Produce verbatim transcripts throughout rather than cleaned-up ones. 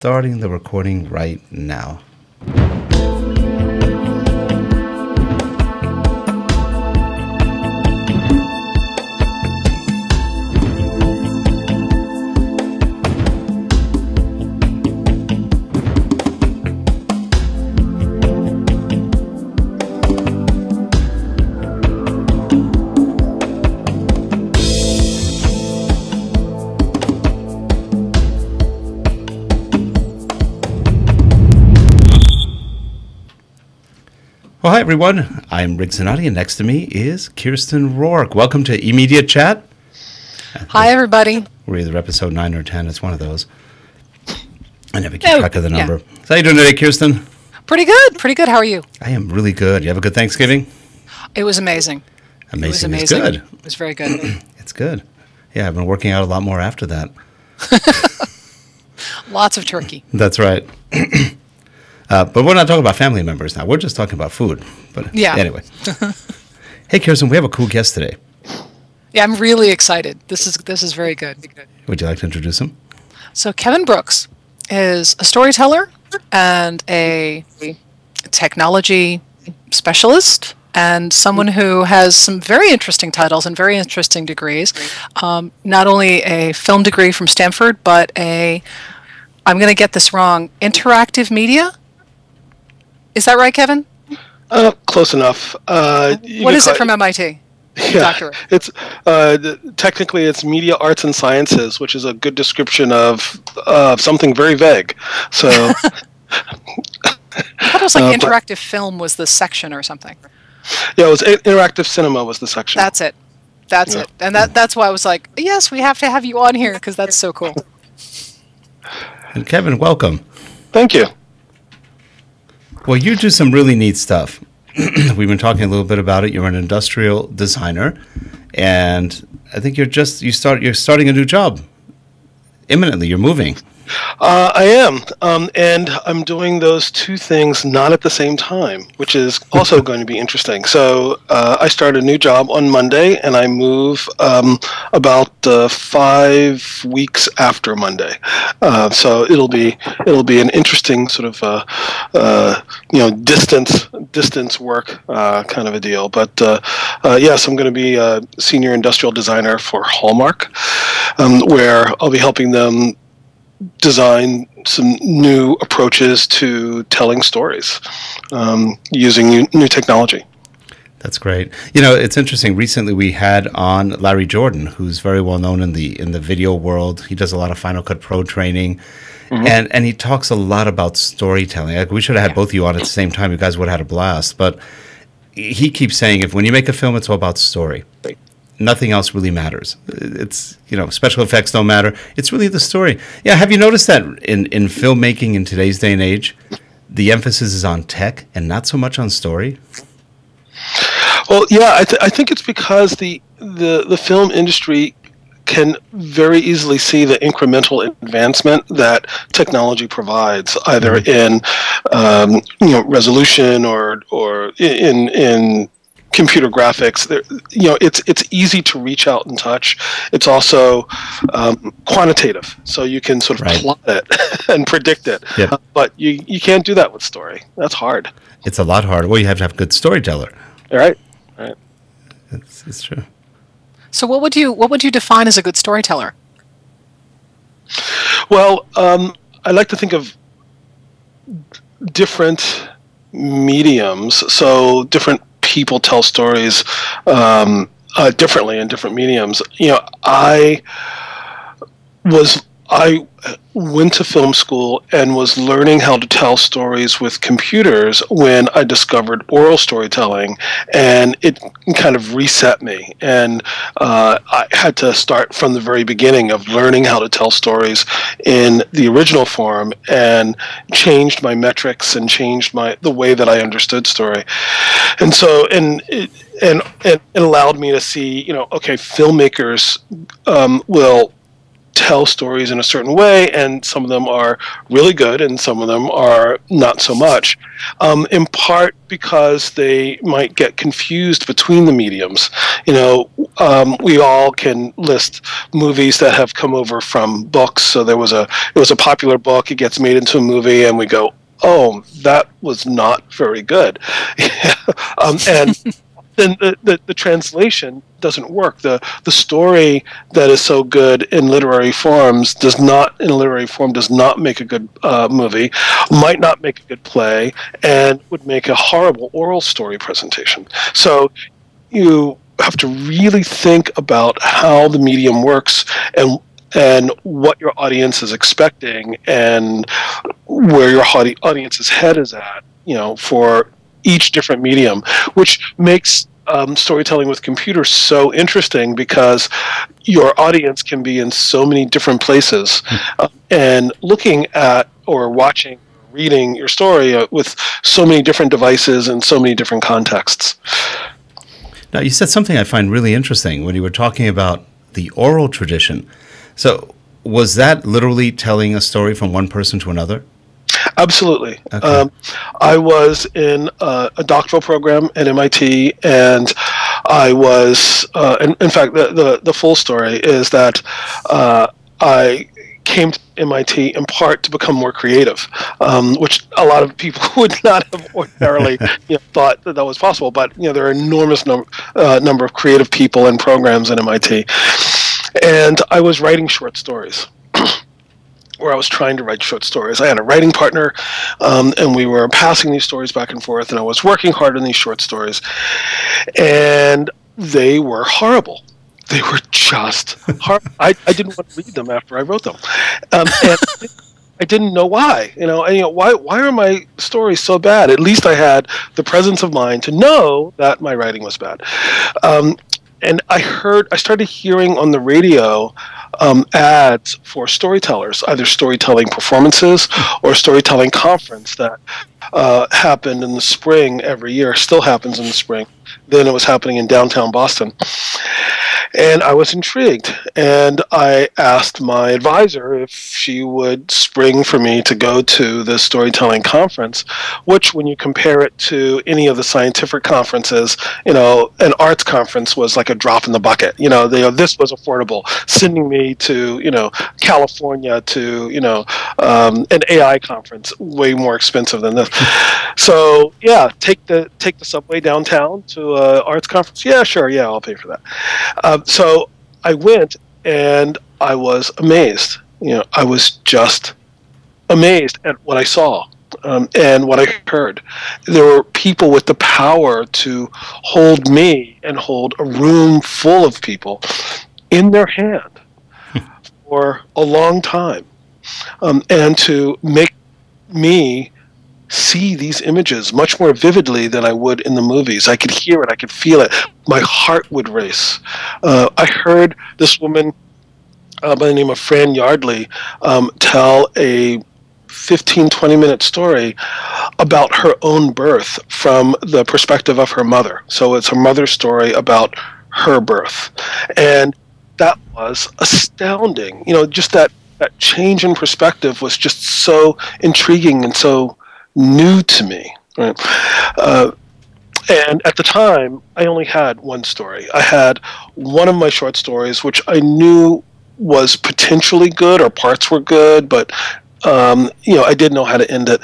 Starting the recording right now. Well, hi, everyone. I'm Rick Zanotti, and next to me is Kirsten Rourke. Welcome to eMediaChat. Hi, everybody. We're either episode nine or ten. It's one of those. I never keep oh, track of the number. Yeah. So how are you doing today, Kirsten? Pretty good. Pretty good. How are you? I am really good. You have a good Thanksgiving? It was amazing. Amazing. It was amazing. It's good. It was very good. It's good. Yeah, I've been working out a lot more after that. Lots of turkey. That's right. Uh, but we're not talking about family members now. We're just talking about food. But yeah. Anyway. Hey, Kirsten, we have a cool guest today. Yeah, I'm really excited. This is this is very good. Would you like to introduce him? So Kevin Brooks is a storyteller and a technology specialist and someone who has some very interesting titles and very interesting degrees. Um, not only a film degree from Stanford, but a, I'm going to get this wrong, interactive media. Is that right, Kevin? Uh, close enough. Uh, what is it from M I T? Yeah, doctorate. It's uh, technically it's Media Arts and Sciences, which is a good description of uh, something very vague. So, I thought it was like uh, interactive film was the section or something. Yeah, it was interactive cinema was the section. That's it. That's yeah. it. And that that's why I was like, yes, we have to have you on here because that's so cool. And Kevin, welcome. Thank you. Well, you do some really neat stuff. We've been talking a little bit about it. You're an industrial designer, and I think you're just you start you're starting a new job imminently. You're moving. Uh, I am, um, and I'm doing those two things not at the same time, which is also going to be interesting. So uh, I start a new job on Monday, and I move um, about uh, five weeks after Monday. Uh, so it'll be it'll be an interesting sort of uh, uh, you know distance distance work uh, kind of a deal. But uh, uh, yes, I'm going to be a senior industrial designer for Hallmark, um, where I'll be helping them design some new approaches to telling stories um, using new, new technology. That's great. You know, it's interesting. Recently, we had on Larry Jordan, who's very well known in the in the video world. He does a lot of Final Cut Pro training, mm-hmm. and and he talks a lot about storytelling. Like, we should have had yeah. both of you on at the same time. You guys would have had a blast. But he keeps saying, if when you make a film, it's all about story. Right. Nothing else really matters. It's, you know, special effects don't matter. It's really the story. Yeah, have you noticed that in, in filmmaking in today's day and age, the emphasis is on tech and not so much on story? Well, yeah, I, th I think it's because the, the, the film industry can very easily see the incremental advancement that technology provides, either in, um, you know, resolution or, or in... in computer graphics. There, you know, it's it's easy to reach out and touch. It's also um, quantitative, so you can sort of right. plot it and predict it. Yep. Uh, but you you can't do that with story. That's hard. It's a lot harder. Well, you have to have a good storyteller. All right, all right. It's, it's true. So, what would you what would you define as a good storyteller? Well, um, I like to think of different mediums. So different. People tell stories um, uh, differently in different mediums. You know, I was I went to film school and was learning how to tell stories with computers when I discovered oral storytelling, and it kind of reset me. And uh, I had to start from the very beginning of learning how to tell stories in the original form, and changed my metrics and changed my the way that I understood story. And so, and it, and, and it allowed me to see, you know, okay, filmmakers um, will tell stories in a certain way, and some of them are really good and some of them are not so much, um, in part because they might get confused between the mediums. You know, um, we all can list movies that have come over from books. So there was a, it was a popular book, it gets made into a movie, and we go, oh, that was not very good. um, and then the, the, the translation doesn't work. The, the story that is so good in literary forms does not, in a literary form, does not make a good uh, movie, might not make a good play, and would make a horrible oral story presentation. So you have to really think about how the medium works and and what your audience is expecting and where your audience's head is at, you know, for each different medium, which makes um, storytelling with computers so interesting because your audience can be in so many different places. Uh, and looking at or watching, reading your story uh, with so many different devices and so many different contexts. Now, you said something I find really interesting when you were talking about the oral tradition. So was that literally telling a story from one person to another? Absolutely. Okay. Um, I was in uh, a doctoral program at M I T, and I was, uh, in, in fact, the, the, the full story is that uh, I came to M I T in part to become more creative, um, which a lot of people would not have ordinarily you know, thought that that was possible. But you know, there are an enormous num uh, number of creative people and programs at M I T. And I was writing short stories, or I was trying to write short stories. I had a writing partner, um, and we were passing these stories back and forth, and I was working hard on these short stories. And they were horrible. They were just horrible. I, I didn't want to read them after I wrote them. Um, and I didn't know why. You know, and, you know, why, why are my stories so bad? At least I had the presence of mind to know that my writing was bad. Um, And I heard, I started hearing on the radio um, ads for storytellers, either storytelling performances or storytelling conference that uh, happened in the spring every year, still happens in the spring. Then it was happening in downtown Boston. And I was intrigued. And I asked my advisor if she would spring for me to go to the storytelling conference, which when you compare it to any of the scientific conferences, you know, an arts conference was like a drop in the bucket. You know, they, this was affordable. Sending me to, you know, California to, you know, um, an A I conference, way more expensive than this. So, yeah, take the, take the subway downtown to an arts conference. Yeah, sure. Yeah, I'll pay for that. Um, So I went, and I was amazed. You know, I was just amazed at what I saw um, and what I heard. There were people with the power to hold me and hold a room full of people in their hand for a long time, um, and to make me see these images much more vividly than I would in the movies. I could hear it. I could feel it. My heart would race. Uh, I heard this woman uh, by the name of Fran Yardley um, tell a fifteen, twenty minute story about her own birth from the perspective of her mother. So it's her mother's story about her birth. And that was astounding. You know, just that, that change in perspective was just so intriguing and so new to me, right? Uh, and at the time, I only had one story. I had one of my short stories, which I knew was potentially good, or parts were good, but um, you know, I didn't know how to end it.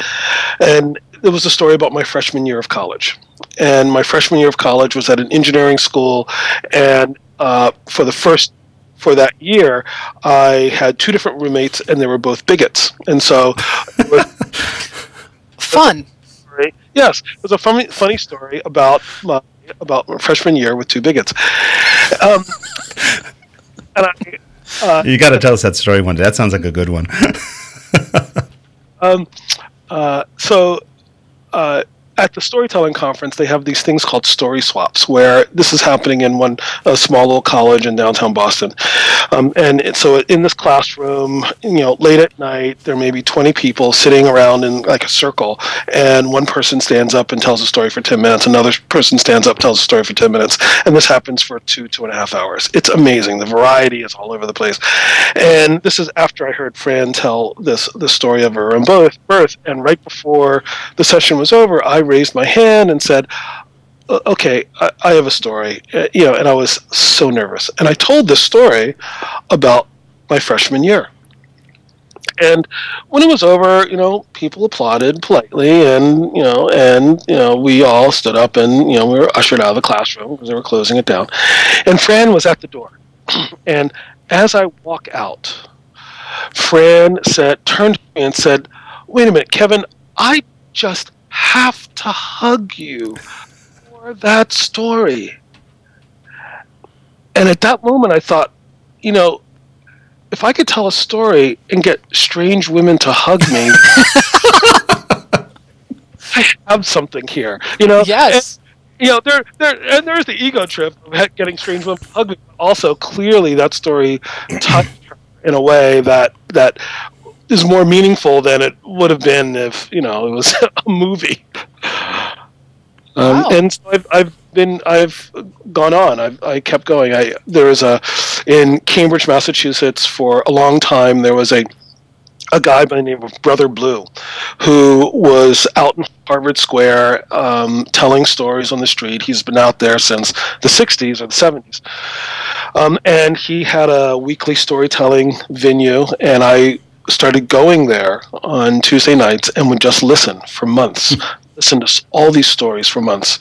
And it was a story about my freshman year of college. And my freshman year of college was at an engineering school, and uh, for the first for that year, I had two different roommates, and they were both bigots, and so. Fun. Yes, it was a funny, funny story about my about my freshman year with two bigots. Um, and I, uh, you got to tell us that story one day. That sounds like a good one. um, uh, so. Uh, At the storytelling conference, they have these things called story swaps, where this is happening in one uh, small little college in downtown Boston. Um, and so in this classroom, you know, late at night, there may be twenty people sitting around in like a circle, and one person stands up and tells a story for ten minutes. Another person stands up, tells a story for ten minutes. And this happens for two, two and a half hours. It's amazing. The variety is all over the place. And this is after I heard Fran tell this, the story of her own birth. And right before the session was over, I raised my hand and said, okay, I, I have a story, uh, you know, and I was so nervous. And I told this story about my freshman year. And when it was over, you know, people applauded politely, and, you know, and, you know, we all stood up and, you know, we were ushered out of the classroom because they were closing it down. And Fran was at the door. And as I walk out, Fran said, turned to me and said, wait a minute, Kevin, I just have to hug you for that story. And at that moment, I thought, you know, if I could tell a story and get strange women to hug me, I have something here, you know? Yes. And, you know, there, there, and there's the ego trip of getting strange women to hug me. Also, clearly that story touched her in a way that, that is more meaningful than it would have been if, you know, it was a movie. Um, wow. And so I've, I've been, I've gone on. I've, I kept going. I, there was a, in Cambridge, Massachusetts, for a long time, there was a, a guy by the name of Brother Blue, who was out in Harvard Square um, telling stories on the street. He's been out there since the sixties or the seventies. Um, and he had a weekly storytelling venue, and I started going there on Tuesday nights and would just listen for months. Listen to all these stories for months.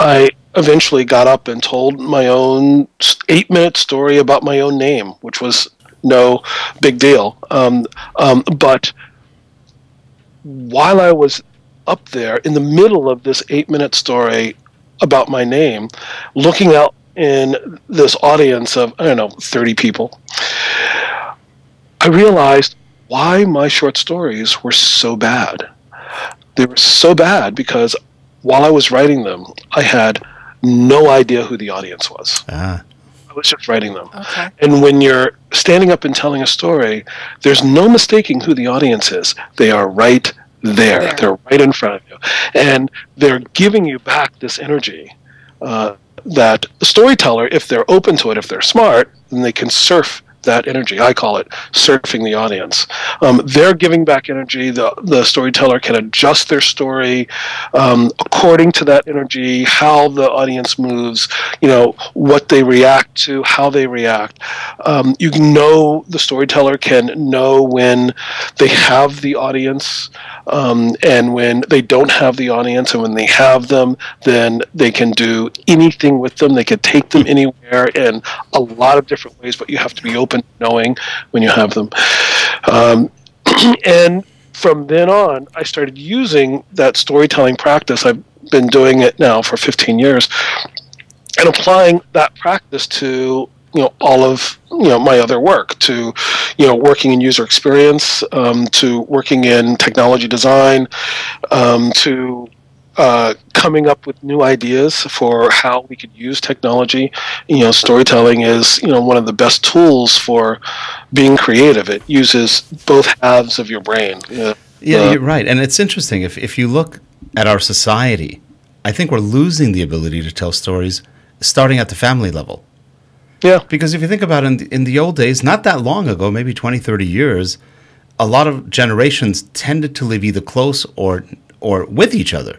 I eventually got up and told my own eight-minute story about my own name, which was no big deal. Um, um, but while I was up there, in the middle of this eight-minute story about my name, looking out in this audience of, I don't know, thirty people, I realized why my short stories were so bad. They were so bad because while I was writing them, I had no idea who the audience was. Ah. I was just writing them. Okay. And when you're standing up and telling a story, there's no mistaking who the audience is. They are right there. there. They're right in front of you. And they're giving you back this energy uh, that the storyteller, if they're open to it, if they're smart, then they can surf that energy. I call it surfing the audience. Um, they're giving back energy. The, the storyteller can adjust their story um, according to that energy, how the audience moves, you know, what they react to, how they react. Um, you know, the storyteller can know when they have the audience um, and when they don't have the audience, and when they have them, then they can do anything with them. They can take them anywhere in a lot of different ways, but you have to be open knowing when you have them. Um, and from then on, I started using that storytelling practice. I've been doing it now for fifteen years and applying that practice to, you know, all of, you know, my other work, to, you know, working in user experience, um, to working in technology design, um, to Uh, coming up with new ideas for how we could use technology. You know, storytelling is, you know, one of the best tools for being creative. It uses both halves of your brain. Yeah, yeah, uh, you're right. And it's interesting. If, if you look at our society, I think we're losing the ability to tell stories starting at the family level. Yeah. Because if you think about it, in the, in the old days, not that long ago, maybe twenty, thirty years, a lot of generations tended to live either close or, or with each other.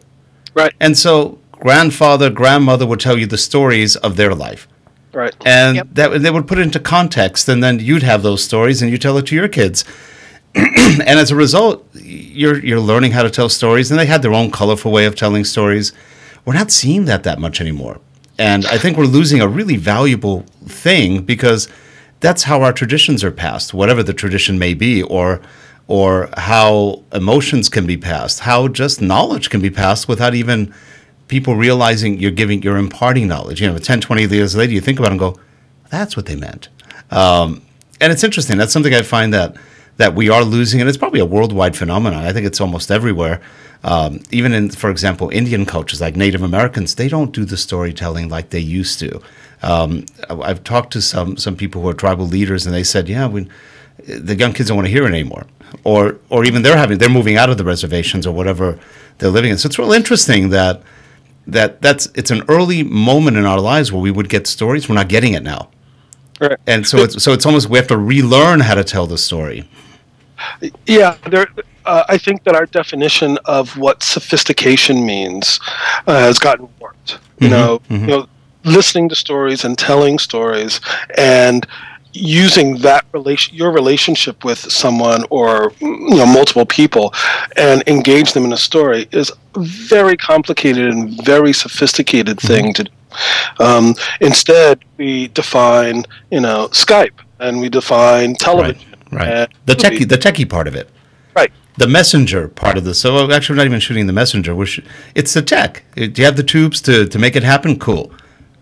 Right. And so grandfather, grandmother would tell you the stories of their life. Right. And yep. that they would put it into context, and then you'd have those stories and you tell it to your kids. And as a result, you're, you're learning how to tell stories, and they had their own colorful way of telling stories. We're not seeing that that much anymore. And I think we're losing a really valuable thing, because that's how our traditions are passed, whatever the tradition may be, or or how emotions can be passed, how just knowledge can be passed without even people realizing you're giving, you're imparting knowledge. You know, ten, twenty years later, you think about it and go, that's what they meant. Um, and it's interesting. That's something I find that, that we are losing, and it's probably a worldwide phenomenon. I think it's almost everywhere. Um, even in, for example, Indian cultures, like Native Americans, they don't do the storytelling like they used to. Um, I've talked to some some people who are tribal leaders, and they said, yeah, we, the young kids don't want to hear it anymore, or or even they're having they're moving out of the reservations or whatever they're living in. So it's real interesting that that that's it's an early moment in our lives where we would get stories. We're not getting it now. Right. And so it's so it's almost we have to relearn how to tell the story. Yeah, there, uh, I think that our definition of what sophistication means uh, has gotten warped. You mm-hmm, know, mm-hmm. you know, listening to stories and telling stories, and using that relation, your relationship with someone or you know multiple people, and engage them in a story is a very complicated and very sophisticated thing to do. Um, instead, we define you know Skype, and we define television, right? right. The techie, the techie part of it, right? The messenger part of this. So actually, we're not even shooting the messenger. We're sh it's the tech. Do you have the tubes to to make it happen? Cool.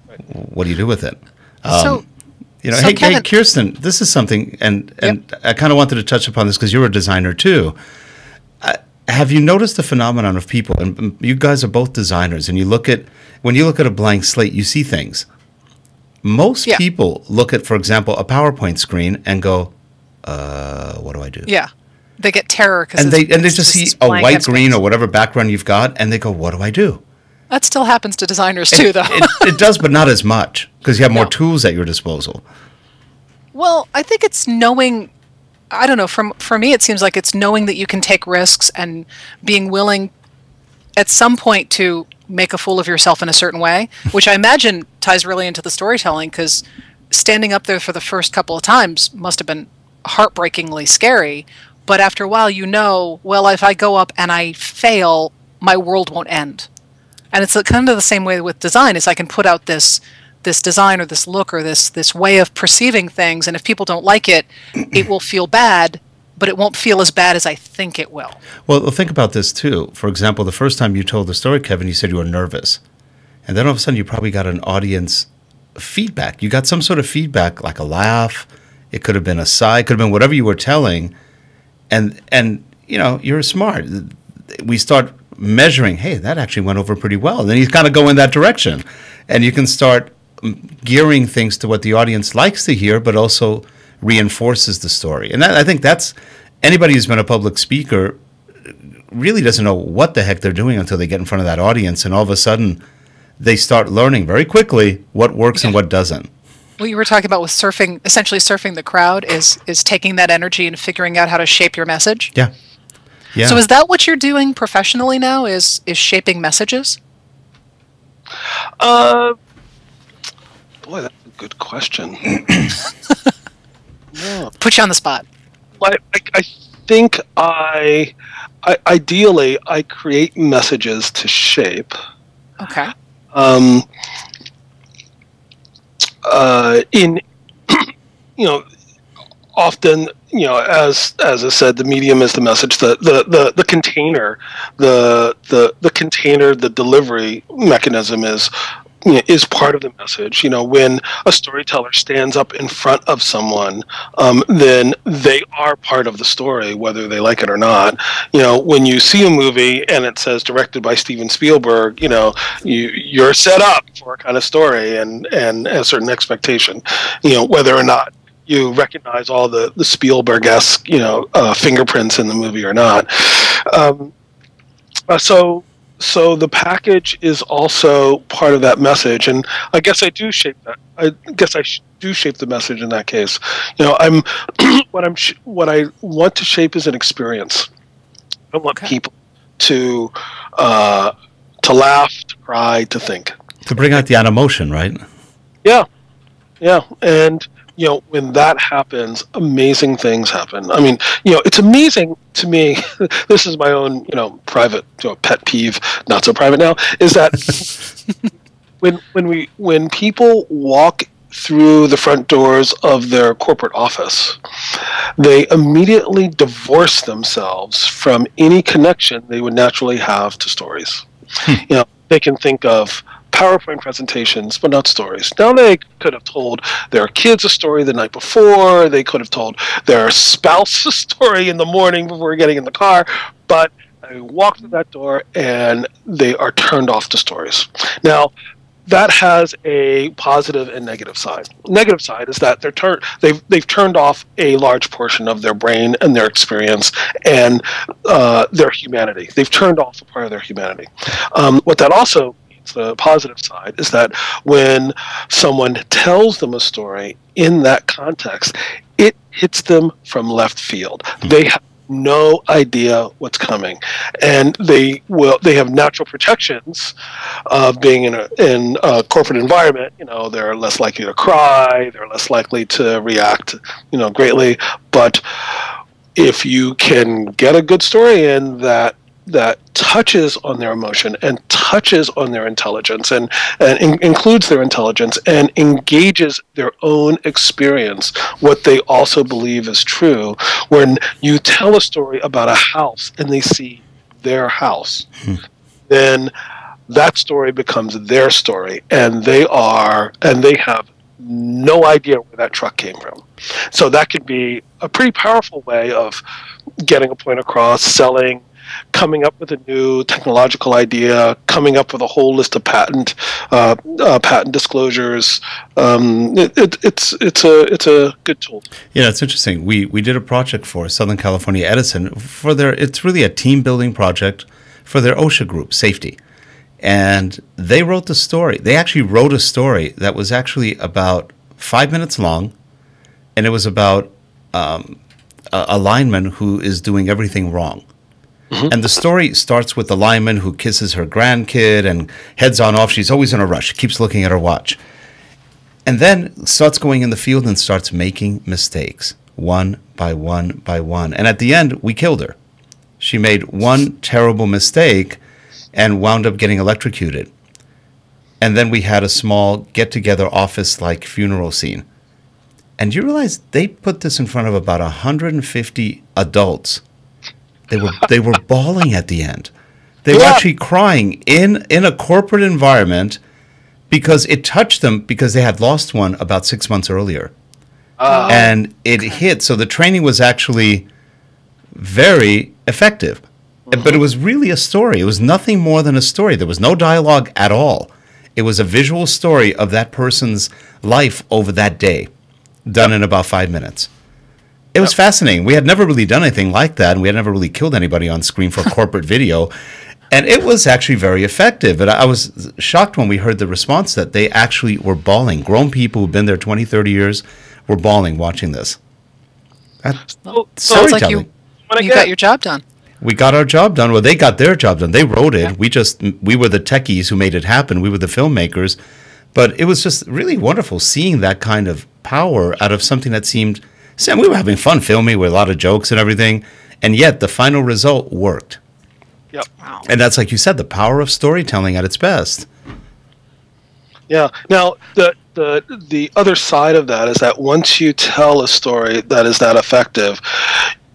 Right. What do you do with it? Um, so. You know, so hey, Kevin, hey, Kirsten, this is something, and, and yep. I kind of wanted to touch upon this because you're a designer too. I, have you noticed the phenomenon of people, and you guys are both designers, and you look at, when you look at a blank slate, you see things. Most yeah. people look at, for example, a PowerPoint screen and go, uh, what do I do? Yeah, they get terror. Cause and, they, and they just see a white, green, or whatever background you've got, and they go, what do I do? That still happens to designers too, though. it, it does, but not as much because you have more no. tools at your disposal. Well, I think it's knowing, I don't know, from, for me it seems like it's knowing that you can take risks and being willing at some point to make a fool of yourself in a certain way, which I imagine ties really into the storytelling, because standing up there for the first couple of times must have been heartbreakingly scary. But after a while you know, well, if I go up and I fail, my world won't end. And it's kind of the same way with design, is I can put out this this design or this look or this this way of perceiving things, and if people don't like it, it will feel bad, but it won't feel as bad as I think it will. Well, think about this too. For example, the first time you told the story, Kevin, you said you were nervous. And then all of a sudden you probably got an audience feedback. You got some sort of feedback, like a laugh, it could have been a sigh, it could have been whatever you were telling. And and you know, you're smart. We start measuring, hey, that actually went over pretty well. And then you kind of go in that direction. And you can start gearing things to what the audience likes to hear, but also reinforces the story. And that, I think that's, anybody who's been a public speaker really doesn't know what the heck they're doing until they get in front of that audience. And all of a sudden, they start learning very quickly what works and what doesn't. What you were talking about with surfing, essentially surfing the crowd, is, is taking that energy and figuring out how to shape your message. Yeah. Yeah. So is that what you're doing professionally now, is is shaping messages? Uh, boy, that's a good question. yeah. Put you on the spot. I, I, I think I, I, ideally, I create messages to shape. Okay. Um, uh, in, you know, often, you know, as as I said, the medium is the message, the the the, the container, the the the container, the delivery mechanism is you know, is part of the message. You know, when a storyteller stands up in front of someone, um, then they are part of the story, whether they like it or not. You know, when you see a movie and it says directed by Steven Spielberg, you know, you you're set up for a kind of story and and a certain expectation. You know, whether or not you recognize all the, the Spielberg-esque, you know, uh, fingerprints in the movie or not. Um, uh, so, so the package is also part of that message, and I guess I do shape that. I guess I sh do shape the message in that case. You know, I'm what I'm sh what I want to shape is an experience. I want okay. people to uh, to laugh, to cry, to think, to bring out the emotion, right? Yeah, yeah, and. You know, when that happens, amazing things happen. I mean, you know, it's amazing to me. This is my own, you know, private, you know, pet peeve, not so private now, is that when when we when people walk through the front doors of their corporate office, they immediately divorce themselves from any connection they would naturally have to stories. Hmm. You know, they can think of PowerPoint presentations, but not stories. Now, they could have told their kids a story the night before. They could have told their spouse a story in the morning before getting in the car. But they walk through that door, and they are turned off to stories. Now, that has a positive and negative side. Negative side is that they're tur they've they've turned off a large portion of their brain and their experience and uh, their humanity. They've turned off a part of their humanity. Um, what that also means, the positive side, is that when someone tells them a story in that context, it hits them from left field. They have no idea what's coming, and they will. They have natural protections of being in a in a corporate environment. You know, they're less likely to cry. They're less likely to react, you know, greatly. But if you can get a good story in that that touches on their emotion and touches on their intelligence and, and in, includes their intelligence and engages their own experience, what they also believe is true, when you tell a story about a house and they see their house, hmm. then that story becomes their story, and they are, and they have no idea where that truck came from. So that could be a pretty powerful way of getting a point across, selling, coming up with a new technological idea, coming up with a whole list of patent uh, uh, patent disclosures. Um, it, it, it's it's a it's a good tool. Yeah, it's interesting. We we did a project for Southern California Edison for their. It's really a team building project for their OSHA group safety, and they wrote the story. They actually wrote a story that was actually about five minutes long, and it was about um, a, a lineman who is doing everything wrong. Mm-hmm. And the story starts with the lineman who kisses her grandkid and heads on off. She's always in a rush. She keeps looking at her watch. And then starts going in the field and starts making mistakes, one by one by one. And at the end, we killed her. She made one terrible mistake and wound up getting electrocuted. And then we had a small get-together office-like funeral scene. And you realize they put this in front of about one hundred fifty adults. They were they were bawling at the end. They yeah. were actually crying in in a corporate environment because it touched them, because they had lost one about six months earlier, uh, and it hit. So the training was actually very effective, mm-hmm. but it was really a story. It was nothing more than a story. There was no dialogue at all. It was a visual story of that person's life over that day, done yep. in about five minutes. It was fascinating. We had never really done anything like that, and we had never really killed anybody on screen for corporate video, and it was actually very effective. And I was shocked when we heard the response that they actually were bawling. Grown people who've been there twenty, thirty years were bawling watching this. That's well, storytelling. Well, it's like you, you got your job done. We got our job done. Well, they got their job done. They wrote it. Yeah. We just we were the techies who made it happen. We were the filmmakers. But it was just really wonderful seeing that kind of power out of something that seemed – Sam, we were having fun filming with a lot of jokes and everything, and yet the final result worked. Yep. Wow. And that's, like you said, the power of storytelling at its best. Yeah. Now, the the the other side of that is that once you tell a story that is that effective,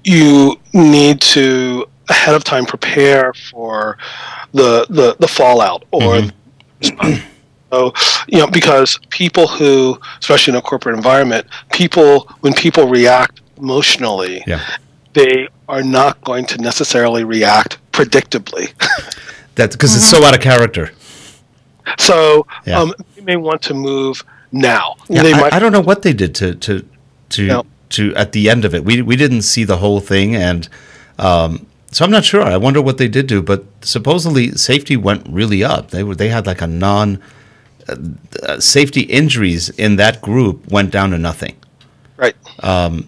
you need to ahead of time prepare for the the, the fallout or. Mm-hmm. So, you know, because people who, especially in a corporate environment, people, when people react emotionally, yeah. they are not going to necessarily react predictably. That's because it's so out of character. So yeah. um, they may want to move now. Yeah, they I, might I don't know what they did to, to, to, no. to at the end of it. We, we didn't see the whole thing, and um, so I'm not sure. I wonder what they did do, but supposedly safety went really up. They, were, they had like a non- Uh, safety injuries in that group went down to nothing. Right. Um,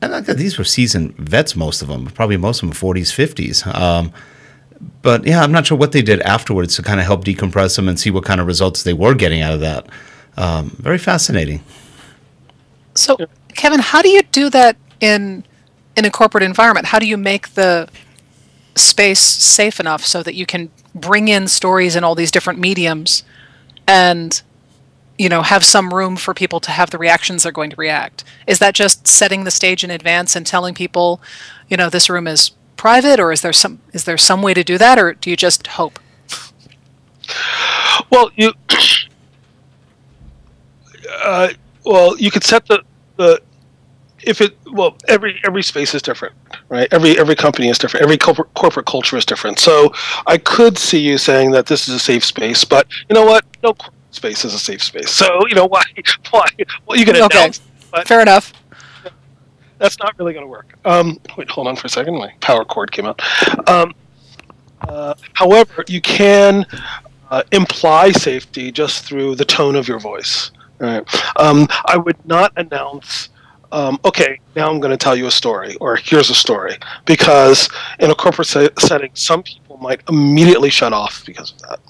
and these were seasoned vets, most of them, probably most of them forties, fifties. Um, but, yeah, I'm not sure what they did afterwards to kind of help decompress them and see what kind of results they were getting out of that. Um, very fascinating. So, Kevin, how do you do that in in a corporate environment? How do you make the space safe enough so that you can bring in stories in all these different mediums and, you know, have some room for people to have the reactions they're going to react? Is that just setting the stage in advance and telling people, you know, this room is private, or is there some is there some way to do that, or do you just hope? Well, you uh, well you could set the the if it well every every space is different, right? Every every company is different. Every corporate corporate culture is different. So I could see you saying that this is a safe space, but you know what? No corporate space is a safe space. So, you know, why, why, what are you going to announce? But fair enough. That's not really going to work. Um, wait, hold on for a second. My power cord came out. Um, uh, however, you can uh, imply safety just through the tone of your voice. Right? Um, I would not announce, um, okay, now I'm going to tell you a story, or here's a story, because in a corporate se setting, some people might immediately shut off because of that.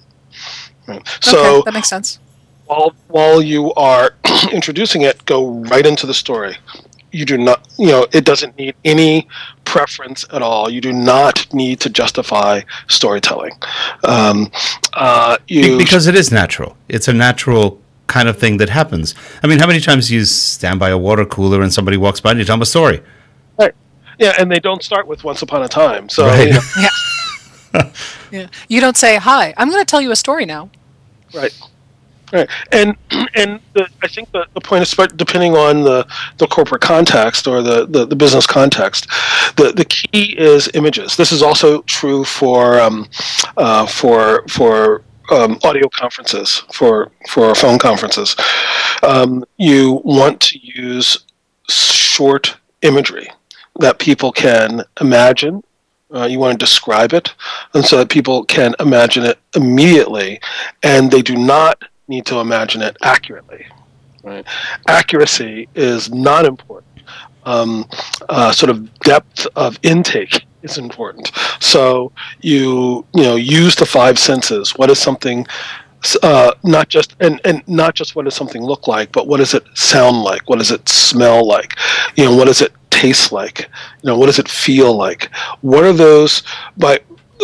Right? So okay, that makes sense. While, while you are introducing it, go right into the story. You do not, you know, it doesn't need any preference at all. You do not need to justify storytelling. Um, uh, you because it is natural. It's a natural kind of thing that happens. I mean, how many times do you stand by a water cooler and somebody walks by and you tell them a story? Right. Yeah, and they don't start with once upon a time. So, right. You know. Yeah. Yeah. You don't say, hi, I'm going to tell you a story now. Right. Right. And and the, I think the, the point is, depending on the, the corporate context or the, the, the business context, the, the key is images. This is also true for um, uh, for for um, audio conferences, for for phone conferences. Um, you want to use short imagery that people can imagine. Uh, you want to describe it, and so that people can imagine it immediately, and they do not need to imagine it accurately. Right? Accuracy is not important. Um, uh, sort of depth of intake is important. So you you know use the five senses. What is something? Uh, not just and and not just what does something look like, but what does it sound like? What does it smell like? You know, what does it taste like? You know, what does it feel like? What are those by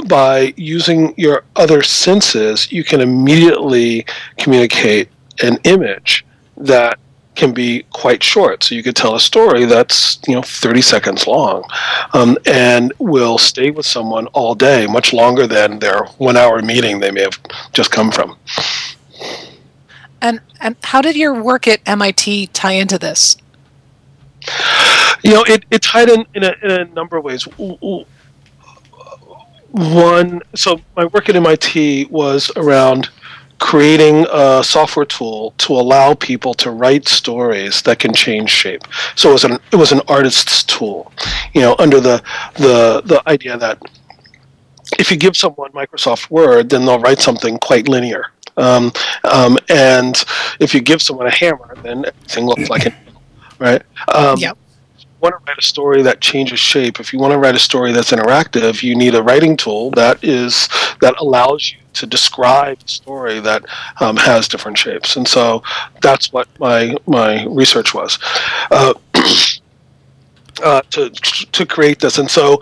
By using your other senses, you can immediately communicate an image that can be quite short. So you could tell a story that's, you know, thirty seconds long, um, and will stay with someone all day, much longer than their one-hour meeting they may have just come from. And and how did your work at M I T tie into this? You know, it, it tied in in a, in a number of ways. Ooh, ooh. One, so my work at M I T was around creating a software tool to allow people to write stories that can change shape. So it was an it was an artist's tool, you know, under the the the idea that if you give someone Microsoft Word, then they'll write something quite linear, um, um, and if you give someone a hammer, then everything looks like it, right? Um, yep. Want to write a story that changes shape, if you want to write a story that's interactive, you need a writing tool that is that allows you to describe a story that um, has different shapes. And so that's what my my research was, uh, uh, to to create this. And so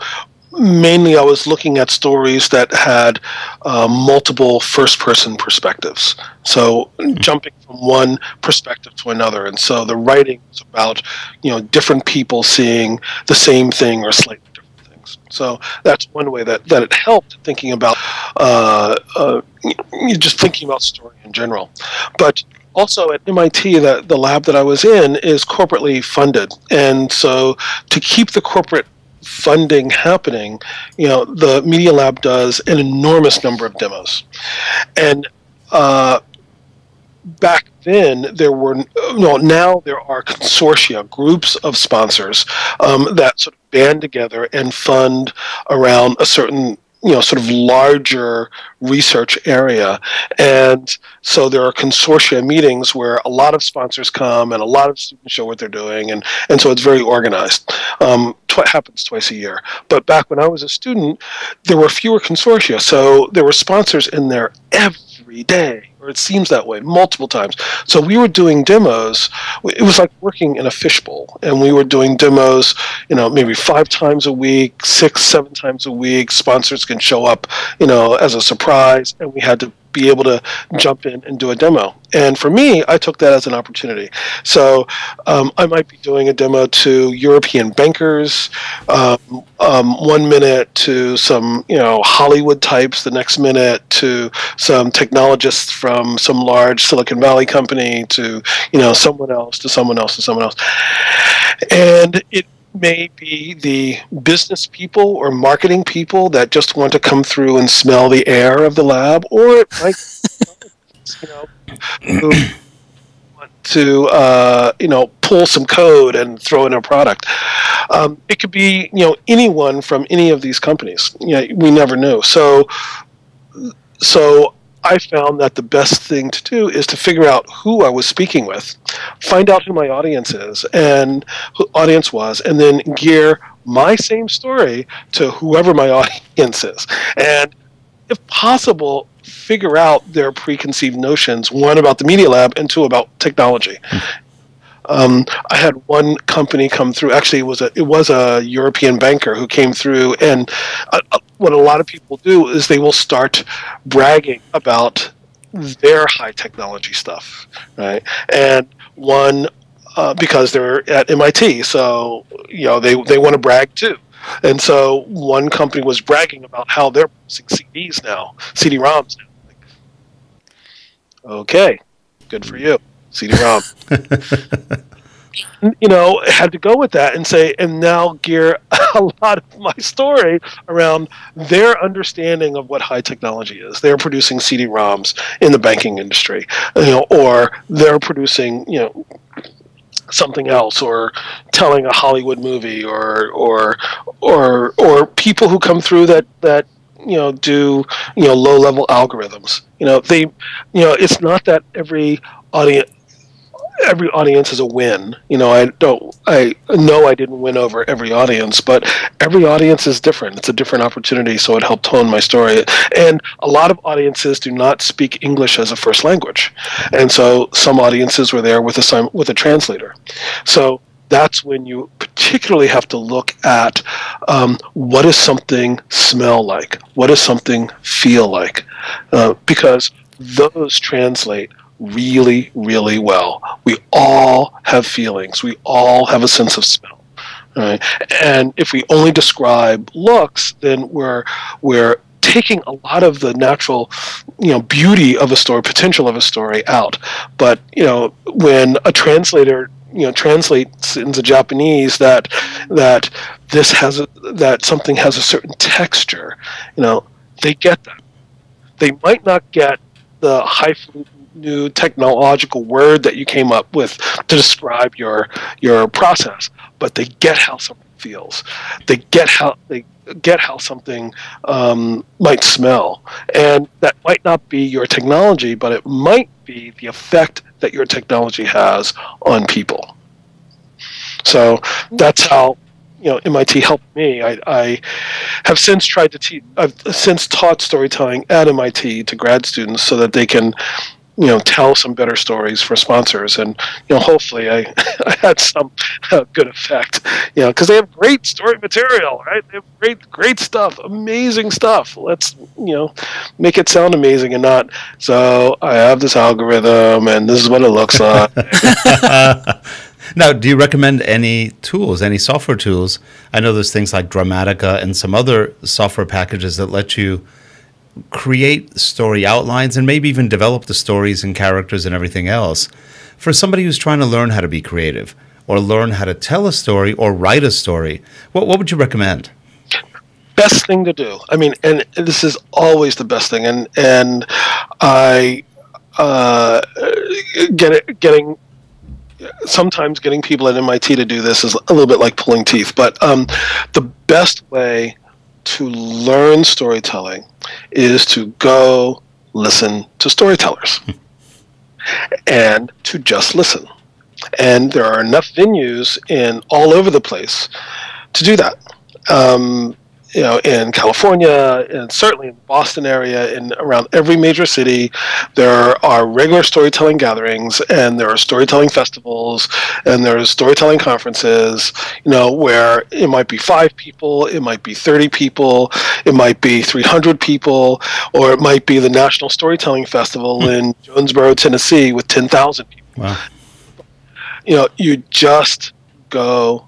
mainly I was looking at stories that had uh, multiple first-person perspectives, so jumping from one perspective to another. And so the writing is about, you know, different people seeing the same thing or slightly different things. So that's one way that, that it helped, thinking about uh, uh, just thinking about story in general. But also at M I T, the, the lab that I was in is corporately funded, and so to keep the corporate funding happening, you know, the Media Lab does an enormous number of demos. And uh, back then there were, no, now there are consortia, groups of sponsors um, that sort of band together and fund around a certain, you know, sort of larger research area. And so there are consortia meetings where a lot of sponsors come and a lot of students show what they're doing, and, and so it's very organized. Um, tw happens twice a year. But back when I was a student, there were fewer consortia, so there were sponsors in there every day, or it seems that way, multiple times. So we were doing demos. It was like working in a fishbowl, and we were doing demos, you know, maybe five times a week, six, seven times a week. Sponsors can show up, you know, as a surprise. And we had to be able to jump in and do a demo. And for me, I took that as an opportunity. So um, I might be doing a demo to European bankers um, um, one minute, to some, you know, Hollywood types the next minute, to some technologists from some large Silicon Valley company, to, you know, someone else, to someone else, to someone else. And it may be the business people or marketing people that just want to come through and smell the air of the lab, or it might kids, you know, who want to, uh, you know, pull some code and throw in a product. Um, it could be, you know, anyone from any of these companies. You know, we never knew. So, so I found that the best thing to do is to figure out who I was speaking with, find out who my audience is and who audience was, and then gear my same story to whoever my audience is. And if possible, figure out their preconceived notions, one about the Media Lab and two about technology. Um, I had one company come through. Actually, it was a it was a European banker who came through, and uh, what a lot of people do is they will start bragging about their high technology stuff, right? And one uh, because they're at M I T, so you know they they want to brag too. And so one company was bragging about how they're producing C Ds now, C D ROMs now. Like, okay, good for you. C D ROM. You know, had to go with that and say, and now gear a lot of my story around their understanding of what high technology is. They're producing C D ROMs in the banking industry, you know, or they're producing, you know, something else, or telling a Hollywood movie, or or or or people who come through that that you know do you know low level algorithms. You know, they, you know, it's not that every audience. Every audience is a win. You know, I don't. I know I didn't win over every audience, but every audience is different. It's a different opportunity, so it helped hone my story. And a lot of audiences do not speak English as a first language, and so some audiences were there with a with a translator. So that's when you particularly have to look at um, what does something smell like, what does something feel like, uh, because those translate really, really well. We all have feelings. We all have a sense of smell. Right? And if we only describe looks, then we're we're taking a lot of the natural, you know, beauty of a story, potential of a story out. But you know, when a translator, you know, translates into Japanese that that this has a, that something has a certain texture, you know, they get that. They might not get the highfalutin new technological word that you came up with to describe your your process, but they get how something feels. They get how they get how something um, might smell, and that might not be your technology, but it might be the effect that your technology has on people. So that's how, you know, M I T helped me. I, I have since tried to teach. I've since taught storytelling at M I T to grad students so that they can, you know, tell some better stories for sponsors, and you know, hopefully, I, I had some uh, good effect. You know, because they have great story material, right? They have great, great stuff, amazing stuff. Let's, you know, make it sound amazing and not. So I have this algorithm, and this is what it looks like. Now, do you recommend any tools, any software tools? I know there's things like Dramatica and some other software packages that let you create story outlines and maybe even develop the stories and characters and everything else for somebody who's trying to learn how to be creative or learn how to tell a story or write a story. What, what would you recommend? Best thing to do. I mean, and this is always the best thing. And, and I, uh, get it, getting, sometimes getting people at M I T to do this is a little bit like pulling teeth, but, um, the best way to learn storytelling is to go listen to storytellers and to just listen. And there are enough venues in all over the place to do that. Um, you know, in California and certainly in the Boston area and around every major city, there are regular storytelling gatherings and there are storytelling festivals and there's storytelling conferences, you know, where it might be five people, it might be thirty people, it might be three hundred people, or it might be the National Storytelling Festival mm. in Jonesboro, Tennessee with ten thousand people. Wow. You know, you just go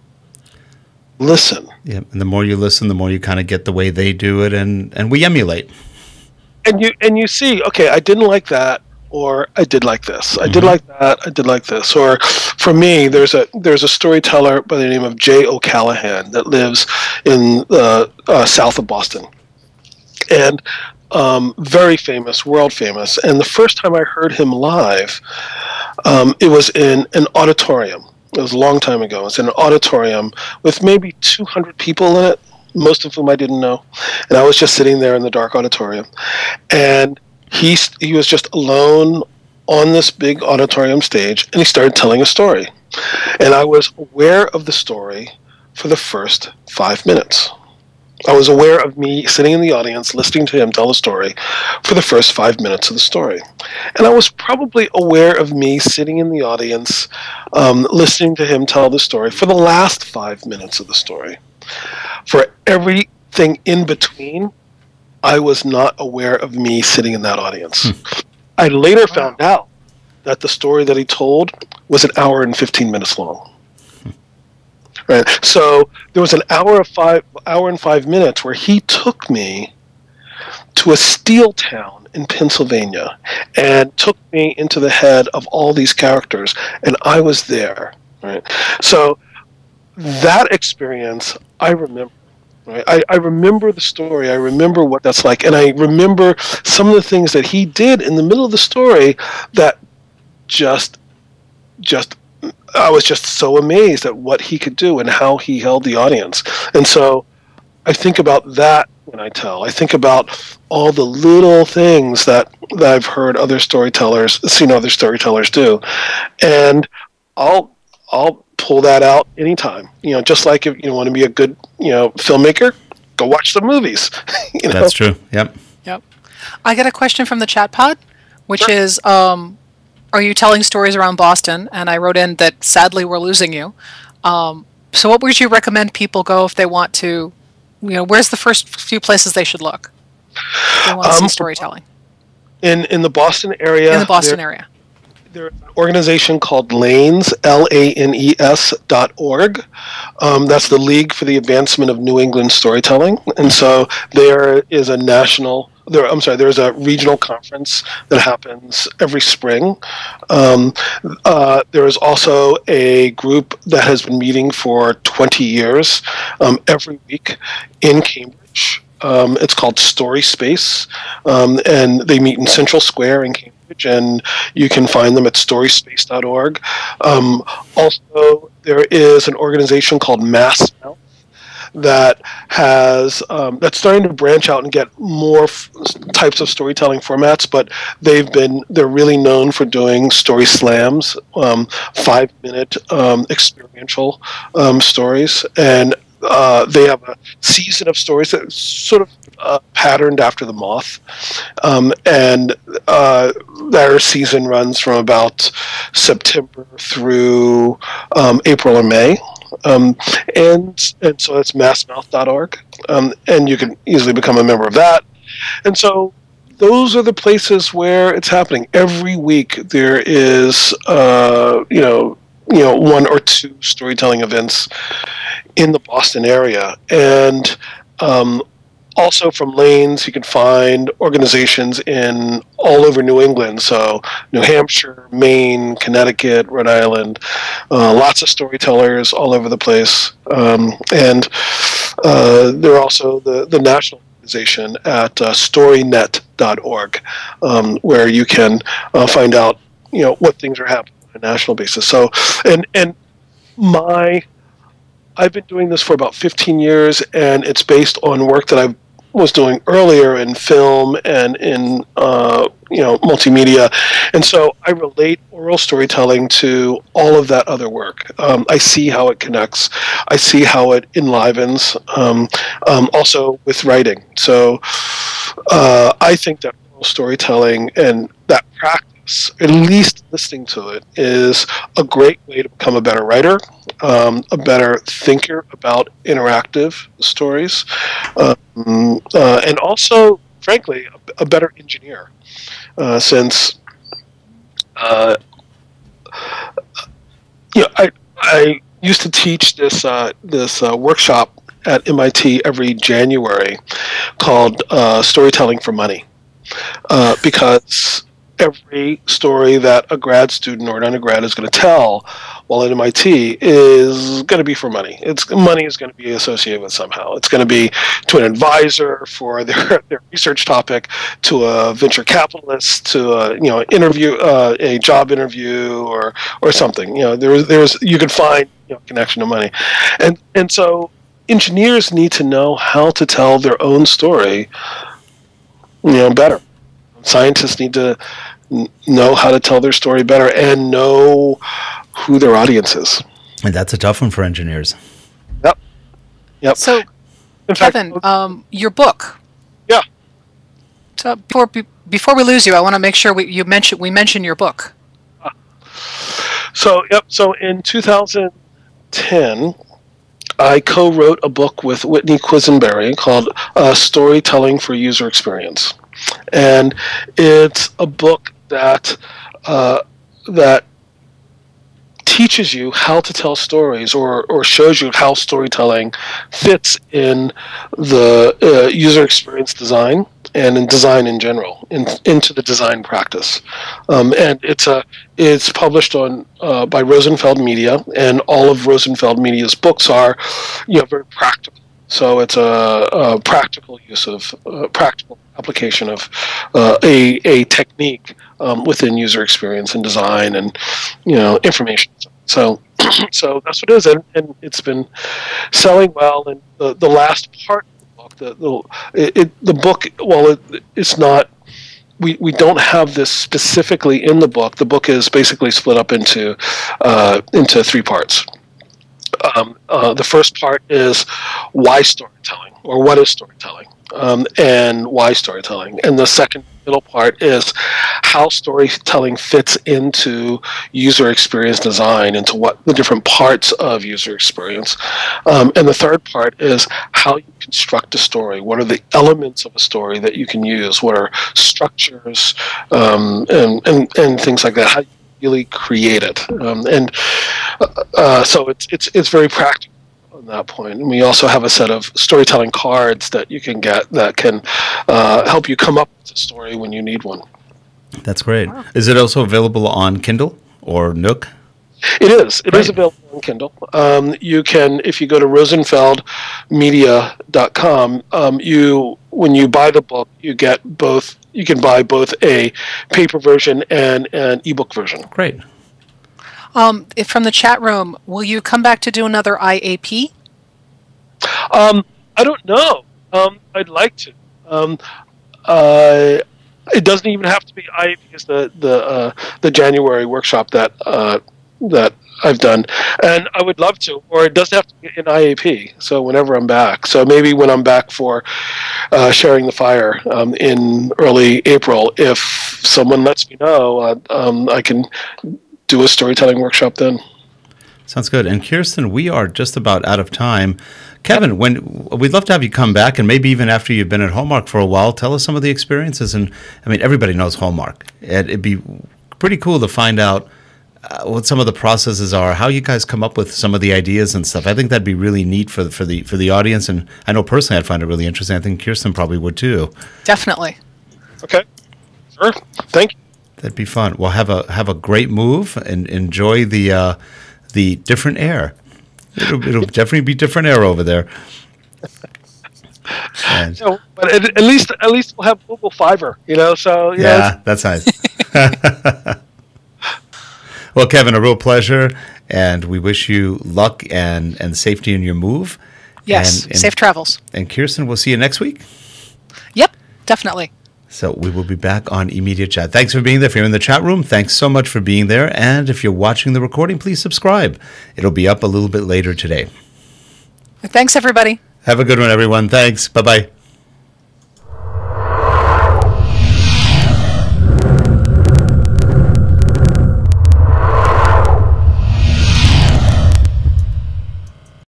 listen. Yeah, and the more you listen, the more you kind of get the way they do it, and and we emulate. And you and you see, okay, I didn't like that, or I did like this. Mm-hmm. I did like that. I did like this. Or for me, there's a there's a storyteller by the name of Jay O'Callahan that lives in the uh, uh, south of Boston, and um, very famous, world famous. And the first time I heard him live, um, it was in an auditorium. It was a long time ago. It was in an auditorium with maybe two hundred people in it, most of whom I didn't know. And I was just sitting there in the dark auditorium. And he, he was just alone on this big auditorium stage, and he started telling a story. And I was aware of the story for the first five minutes. I was aware of me sitting in the audience, listening to him tell a story for the first five minutes of the story. And I was probably aware of me sitting in the audience, um, listening to him tell the story for the last five minutes of the story. For everything in between, I was not aware of me sitting in that audience. Hmm. I later wow. found out that the story that he told was an hour and fifteen minutes long. Right. So there was an hour of five, hour and five minutes where he took me to a steel town in Pennsylvania and took me into the head of all these characters, and I was there. Right. So that experience, I remember. Right. I, I remember the story. I remember what that's like, and I remember some of the things that he did in the middle of the story that just, just. I was just so amazed at what he could do and how he held the audience. And so I think about that when I tell. I think about all the little things that, that I've heard other storytellers, seen other storytellers do. And I'll, I'll pull that out anytime. You know, just like if you want to be a good, you know, filmmaker, go watch some movies. You know? That's true. Yep. Yep. I got a question from the chat pod, which sure. is, um, are you telling stories around Boston? And I wrote in that sadly we're losing you. Um, so what would you recommend people go if they want to, you know, where's the first few places they should look? If they want to um, see storytelling. In, in the Boston area. In the Boston there, area. There's an organization called LANES, L A N E S dot org. Um, that's the League for the Advancement of New England Storytelling. And so there is a national There, I'm sorry, there's a regional conference that happens every spring. Um, uh, there is also a group that has been meeting for twenty years um, every week in Cambridge. Um, it's called Story Space, um, and they meet in Central Square in Cambridge, and you can find them at story space dot org. Um, also, there is an organization called MassMouth. That has um, that's starting to branch out and get more f types of storytelling formats, but they've been they're really known for doing story slams, um, five minute um, experiential um, stories, and uh, they have a season of stories that's sort of uh, patterned after The Moth, um, and uh, their season runs from about September through um, April or May. Um, and, and so that's mass mouth dot org, um, and you can easily become a member of that. And so those are the places where it's happening. Every week there is, uh, you know, you know, one or two storytelling events in the Boston area. And um, also from LANES, you can find organizations in all over New England. So New Hampshire, Maine, Connecticut, Rhode Island, uh, lots of storytellers all over the place. Um, and uh, there are also the, the national organization at uh, story net dot org, um, where you can uh, find out, you know, what things are happening on a national basis. So, and, and my... I've been doing this for about fifteen years, and it's based on work that I was doing earlier in film and in uh, you know, multimedia, and so I relate oral storytelling to all of that other work. Um, I see how it connects. I see how it enlivens. Um, um, also with writing, so uh, I think that oral storytelling and that practice, at least listening to it, is a great way to become a better writer, um, a better thinker about interactive stories, um, uh, and also, frankly, a, a better engineer, uh, since uh, you know, I, I used to teach this, uh, this uh, workshop at M I T every January called uh, Storytelling for Money, uh, because every story that a grad student or an undergrad is going to tell while at M I T is going to be for money. It's money is going to be associated with somehow. It's going to be to an advisor for their, their research topic, to a venture capitalist, to a you know interview, uh, a job interview, or or something. You know, there there's you can find you know, connection to money, and and so engineers need to know how to tell their own story, you know, better. Scientists need to know how to tell their story better and know who their audience is. And that's a tough one for engineers. Yep. Yep. So, in Kevin, fact, um, your book. Yeah. So before, before we lose you, I want to make sure we you mention we mention your book. So yep. So in two thousand ten. I co-wrote a book with Whitney Quisenberry called uh, Storytelling for User Experience. And it's a book that, uh, that teaches you how to tell stories, or, or shows you how storytelling fits in the uh, user experience design and in design in general, in, into the design practice. Um, and it's, a, it's published on, uh, by Rosenfeld Media, and all of Rosenfeld Media's books are you know, very practical. So it's a, a practical use of, uh, practical application of uh, a, a technique um, within user experience and design and, you know, information. So, so that's what it is. And, and it's been selling well. And the, the last part of the book, the, the, it, it, the book, well, it, it's not, we, we don't have this specifically in the book. The book is basically split up into, uh, into three parts. Um, uh, the first part is why storytelling, or what is storytelling, um, and why storytelling. And the second middle part is how storytelling fits into user experience design, into what the different parts of user experience. Um, and the third part is how you construct a story. What are the elements of a story that you can use? What are structures um, and, and, and things like that? How really create it, um, and uh, uh, so it's it's it's very practical on that point. And we also have a set of storytelling cards that you can get that can uh, help you come up with a story when you need one. That's great. Wow. Is it also available on Kindle or Nook? It is. It right. is available on Kindle. Um, you can, if you go to rosenfeld media dot com, um, you when you buy the book, you get both. You can buy both a paper version and an ebook version. Great. Um, if from the chat room, will you come back to do another I A P? Um, I don't know. Um, I'd like to. Um, uh, it doesn't even have to be I A P, is the the uh, the January workshop that uh, that I've done, and I would love to. Or it doesn't have to be an I A P. So whenever I'm back, so maybe when I'm back for uh, Sharing the Fire um, in early April, if someone lets me know, uh, um, I can do a storytelling workshop then. Sounds good. And Kirsten, we are just about out of time. Kevin, when we'd love to have you come back, and maybe even after you've been at Hallmark for a while, tell us some of the experiences. And I mean, everybody knows Hallmark. And it'd be pretty cool to find out Uh, what some of the processes are, how you guys come up with some of the ideas and stuff. I think that'd be really neat for the, for the for the audience, and I know personally I'd find it really interesting. I think Kirsten probably would too. Definitely. Okay. Sure. Thank you. That'd be fun. Well, have a have a great move and enjoy the uh, the different air. It'll, it'll definitely be different air over there. And, no, but at, at least at least we'll have Google Fiber, you know. So you yeah, know, that's nice. Well, Kevin, a real pleasure, and we wish you luck and, and safety in your move. Yes, and, and, safe travels. And Kirsten, we'll see you next week. Yep, definitely. So we will be back on eMediaChat. Thanks for being there. If you're in the chat room, thanks so much for being there. And if you're watching the recording, please subscribe. It'll be up a little bit later today. Thanks, everybody. Have a good one, everyone. Thanks. Bye-bye.